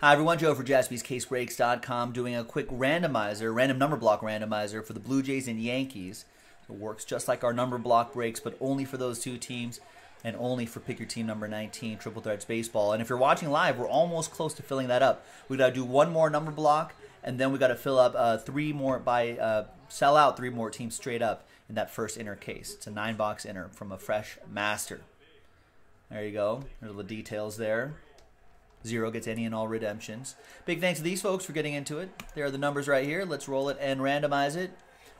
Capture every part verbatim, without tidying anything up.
Hi everyone, Joe for Jaspys Case Breaks dot com doing a quick randomizer, random number block randomizer for the Blue Jays and Yankees. It works just like our number block breaks, but only for those two teams and only for Pick Your Team number nineteen, Triple Threads Baseball. And if you're watching live, we're almost close to filling that up. We got to do one more number block, and then we got to fill up uh, three more by uh, sell out three more teams straight up in that first inner case. It's a nine box inner from a fresh master. There you go. There's the details there. Zero gets any and all redemptions. Big thanks to these folks for getting into it. There are the numbers right here. Let's roll it and randomize it.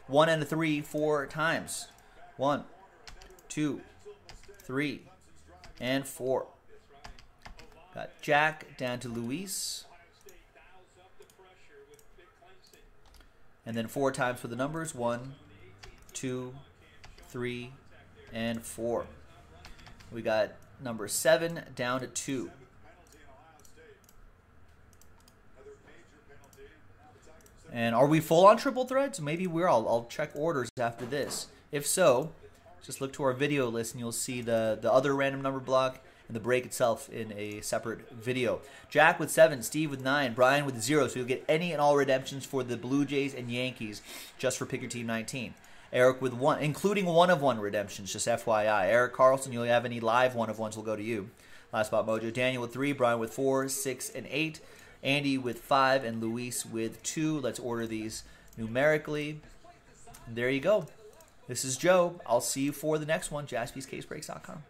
One and a three four times. One, two, three, and four. Got Jack down to Luis. And then four times for the numbers. One, two, three, and four. We got number seven down to two. And are we full on triple threads? Maybe we're all. I'll check orders after this. If so, just look to our video list and you'll see the, the other random number block and the break itself in a separate video. Jack with seven, Steve with nine, Brian with zero. So you'll get any and all redemptions for the Blue Jays and Yankees just for Pick Your Team nineteen. Eric with one, including one of one redemptions, just F Y I. Eric Carlson, you'll have any live one of ones will go to you. Last Spot Mojo. Daniel with three, Brian with four, six, and eight. Andy with five and Luis with two. Let's order these numerically. There you go. This is Joe. I'll see you for the next one. Jaspys Case Breaks dot com.